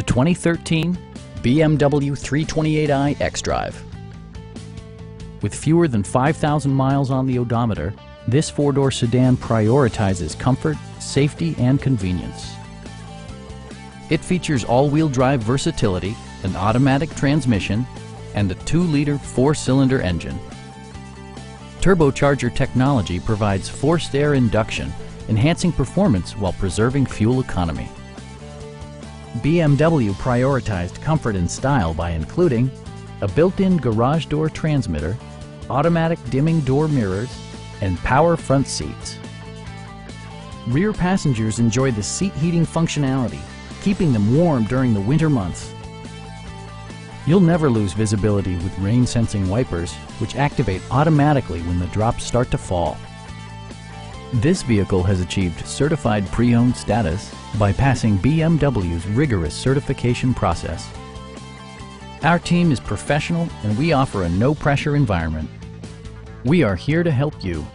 the 2013 BMW 328i xDrive. With fewer than 5,000 miles on the odometer, this four-door sedan prioritizes comfort, safety, and convenience. It features all-wheel drive versatility, an automatic transmission, and a 2-liter 4-cylinder engine. Turbocharger technology provides forced air induction, enhancing performance while preserving fuel economy. BMW prioritized comfort and style by including a built-in garage door transmitter, automatic dimming door mirrors, and power front seats. Rear passengers enjoy the seat heating functionality, keeping them warm during the winter months. You'll never lose visibility with rain-sensing wipers, which activate automatically when the drops start to fall. This vehicle has achieved certified pre-owned status by passing BMW's rigorous certification process. Our team is professional and we offer a no-pressure environment. We are here to help you.